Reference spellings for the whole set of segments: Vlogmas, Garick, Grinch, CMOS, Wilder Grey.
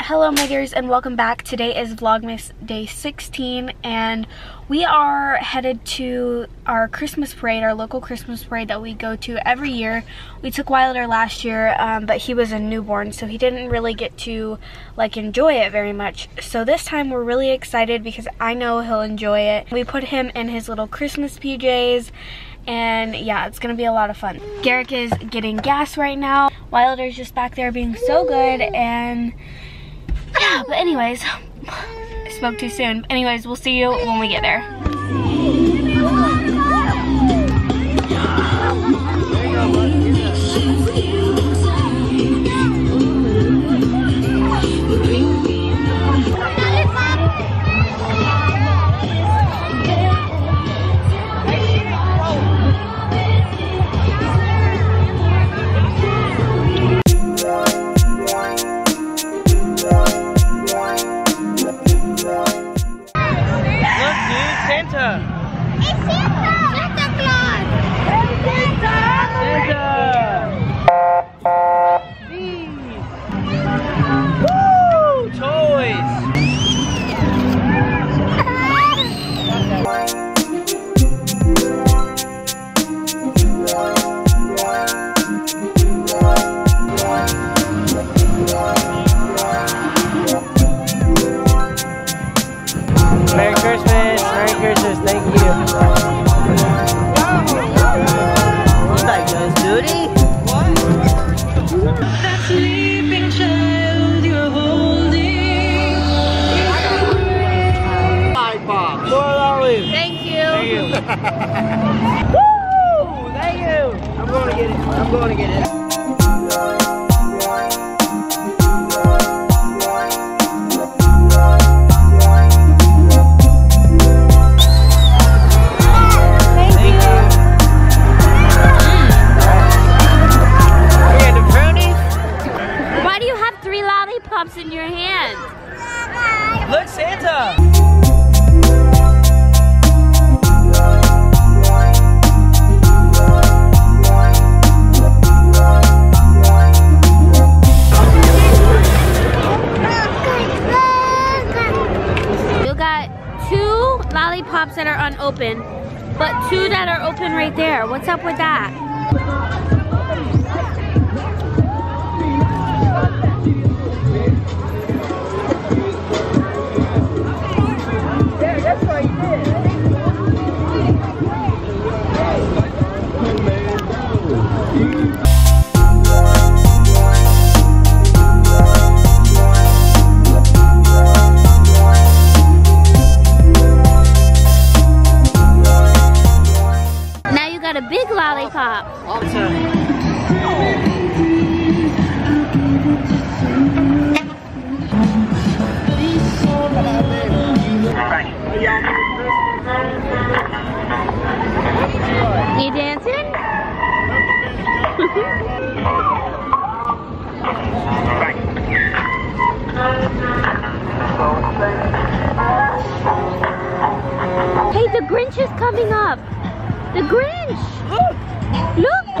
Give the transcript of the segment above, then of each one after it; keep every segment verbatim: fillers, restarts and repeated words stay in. Hello my dears and welcome back. Today is Vlogmas day sixteen and we are headed to our Christmas parade, our local Christmas parade that we go to every year. We took Wilder last year, um, but he was a newborn, so he didn't really get to like enjoy it very much. So this time we're really excited because I know he'll enjoy it. We put him in his little Christmas P Js and yeah, it's gonna be a lot of fun. Garick is getting gas right now. Wilder's just back there being so good and yeah, but anyways, I spoke too soon. Anyways, we'll see you when we get there. Woo! Thank you! I'm going to get it. I'm going to get it. Thank you. We had the brownies. Why do you have three lollipops in your hand? Look, Santa! Lollipops that are unopened, but two that are open right there. What's up with that? There, that's what you did. A big lollipop. You dancing? Hey, the Grinch is coming up. The Grinch! Look! Look!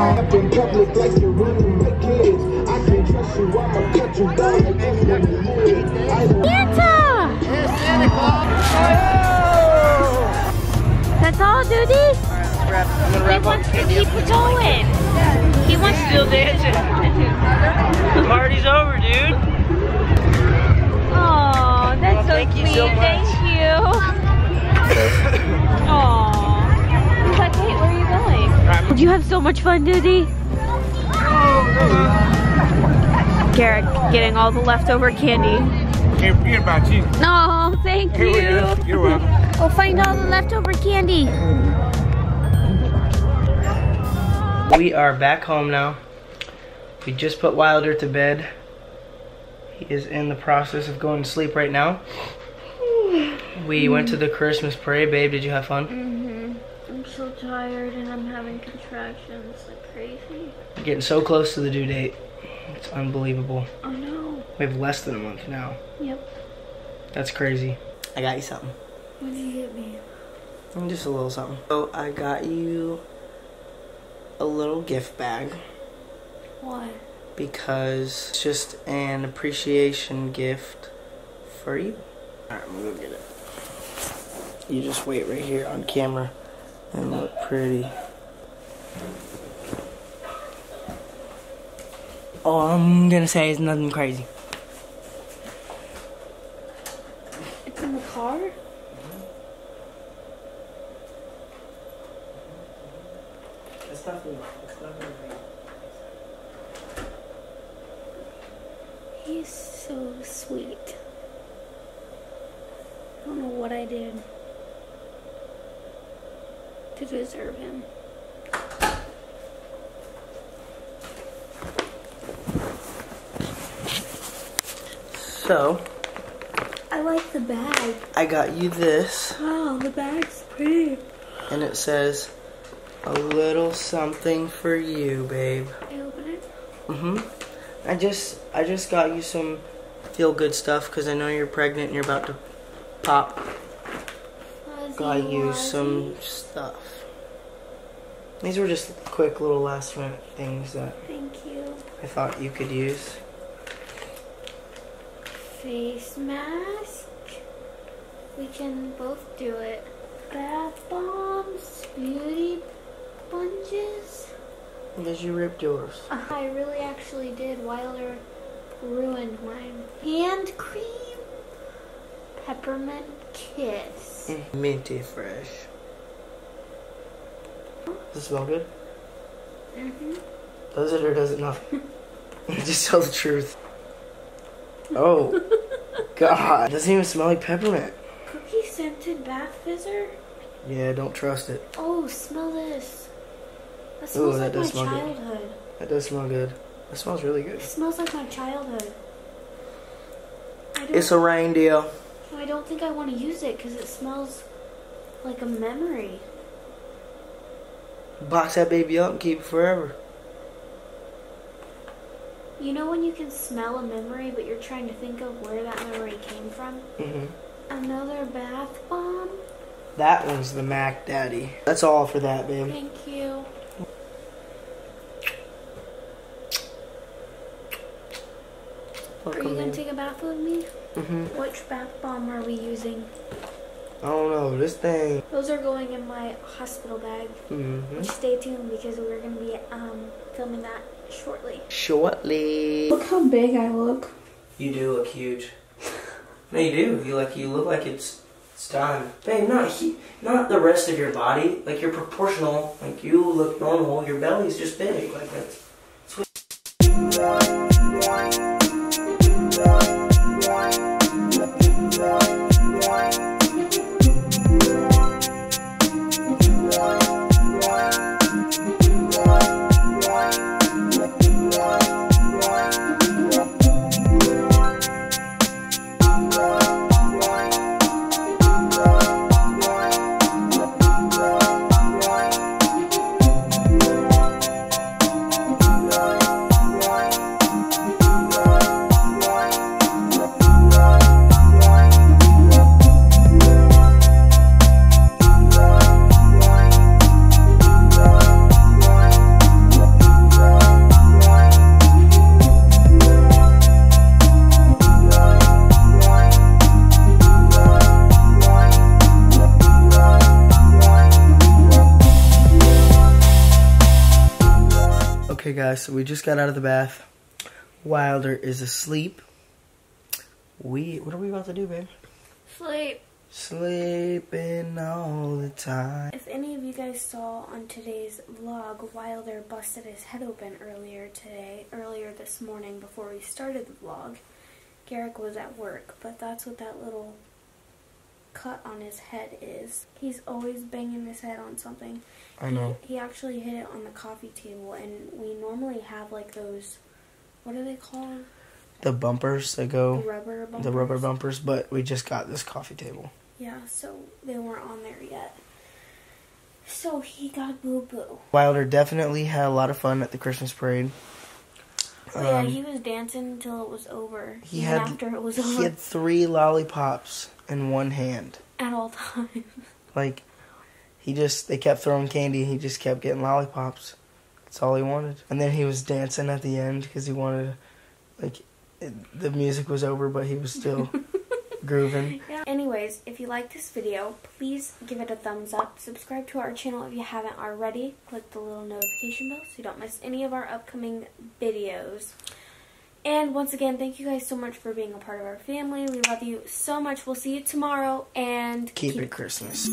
I've been public like you're running my kids. I can't trust you, I'ma cut you down and ask where you live. Santa! Yes, Santa Claus! That's all, dude. He wants to keep it going. He wants to still dancing. The party's over, dude. Oh, that's so sweet. Thank you. Aww. He's like, wait, where are you going? Right. Did you have so much fun, Doody? Garick getting all the leftover candy. Can't forget about you. No, oh, thank Here you. You're welcome. We'll find all the leftover candy. We are back home now. We just put Wilder to bed. He is in the process of going to sleep right now. We mm-hmm. went to the Christmas parade, babe. Did you have fun? Mm-hmm. I'm so tired and I'm having contractions like crazy. We're getting so close to the due date. It's unbelievable. I know. We have less than a month now. Yep. That's crazy. I got you something. What did you get me? Just a little something. So I got you a little gift bag. Why? Because it's just an appreciation gift for you. Alright, I'm gonna go get it. You just wait right here on camera and look pretty. All I'm gonna say is nothing crazy. It's in the car? Mm-hmm. It's not in it's not in the He's so sweet. I don't know what I did to deserve him. So I like the bag. I got you this. Wow, the bag's pretty. And it says a little something for you, babe. Can I open it? Mm-hmm. I just I just got you some feel good stuff because I know you're pregnant and you're about to pop. Fuzzy, got you fuzzy. Some stuff. These were just quick little last minute things that Thank you. I thought you could use. Face mask. We can both do it. Bath bombs, beauty sponges. Because you ripped yours. Uh, I really actually did. Wilder ruined mine. Hand cream. Peppermint kiss. Mm. Minty fresh. Does it smell good? Mm-hmm. Does it or does it not? Just tell the truth. Oh, God. It doesn't even smell like peppermint. Cookie scented bath fizzer? Yeah, don't trust it. Oh, smell this. That smells Ooh, that like does my smell childhood. Good. That does smell good. That smells really good. It smells like my childhood. I don't it's a reindeer. I don't think I want to use it because it smells like a memory. Box that baby up and keep it forever. You know when you can smell a memory, but you're trying to think of where that memory came from? Mm-hmm. Another bath bomb? That one's the Mac Daddy. That's all for that, babe. Thank you. Welcome, are you going to take a bath with me? Mm-hmm. Which bath bomb are we using? I don't know. This thing. Those are going in my hospital bag. Mm-hmm. Stay tuned because we're going to be um, filming that. Shortly. Shortly. Look how big I look. You do look huge. No, you do. You like. You look like it's it's time, babe. Not he, not the rest of your body. Like you're proportional. Like you look normal. Your belly's just big. Like that's. Okay guys, so we just got out of the bath. Wilder is asleep. We, what are we about to do, babe? Sleep. Sleeping all the time. If any of you guys saw on today's vlog, Wilder busted his head open earlier today, earlier this morning before we started the vlog. Garick was at work, but that's what that little cut on his head is. He's always banging his head on something. I know. He, he actually hit it on the coffee table, and we normally have like those, what are they called? The bumpers that go. The rubber bumpers. The rubber bumpers, but we just got this coffee table. Yeah, so they weren't on there yet. So he got boo-boo. Wilder definitely had a lot of fun at the Christmas parade. Um, yeah, he was dancing until it was over. He had, after it was over. He had three lollipops in one hand. At all times. Like, he just, they kept throwing candy and he just kept getting lollipops. That's all he wanted. And then he was dancing at the end because he wanted, like, it, the music was over, but he was still grooving. Yeah. Anyways, if you like this video, please give it a thumbs up. Subscribe to our channel if you haven't already. Click the little notification bell so you don't miss any of our upcoming videos. And once again, thank you guys so much for being a part of our family. We love you so much. We'll see you tomorrow, and keep, keep it Christmas.